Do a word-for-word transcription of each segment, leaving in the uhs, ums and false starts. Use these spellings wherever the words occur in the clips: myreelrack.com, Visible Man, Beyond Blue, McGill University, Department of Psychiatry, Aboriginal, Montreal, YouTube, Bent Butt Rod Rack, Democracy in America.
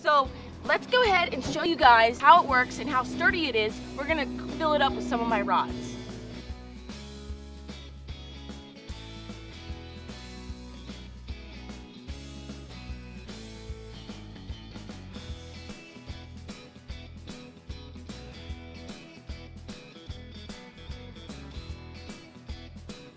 So let's go ahead and show you guys how it works and how sturdy it is. We're gonna fill it up with some of my rods.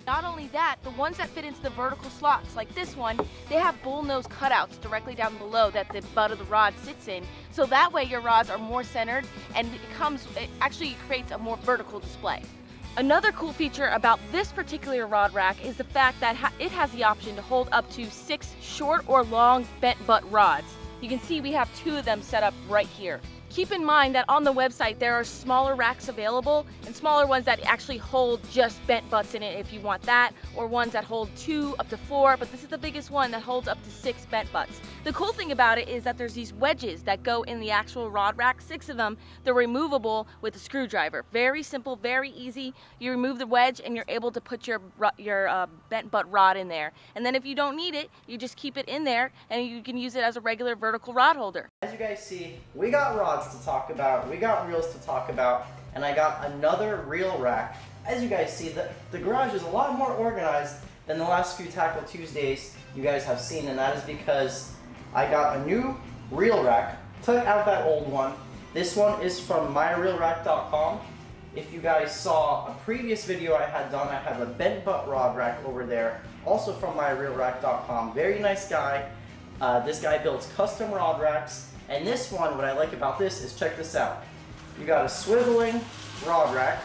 Not only that, the ones that fit into the vertical slots, like this one, they have bullnose cutouts directly down below that the butt of the rod sits in. So that way your rods are more centered and it comes, it actually creates a more vertical display. Another cool feature about this particular rod rack is the fact that ha it has the option to hold up to six short or long bent butt rods. You can see we have two of them set up right here. Keep in mind that on the website there are smaller racks available and smaller ones that actually hold just bent butts in it if you want that, or ones that hold two up to four, but this is the biggest one that holds up to six bent butts. The cool thing about it is that there's these wedges that go in the actual rod rack, six of them. They're removable with a screwdriver. Very simple, very easy. You remove the wedge and you're able to put your, your uh, bent butt rod in there. And then if you don't need it, you just keep it in there and you can use it as a regular vertical rod holder. As you guys see, we got rods to talk about, we got reels to talk about, and I got another reel rack. As you guys see, the, the garage is a lot more organized than the last few Tackle Tuesdays you guys have seen, and that is because I got a new reel rack, took out that old one. This one is from my reel rack dot com. If you guys saw a previous video I had done, I have a bent butt rod rack over there, also from my reel rack dot com. Very nice guy. Uh, this guy builds custom rod racks. And this one, what I like about this is, check this out. You got a swiveling rod rack.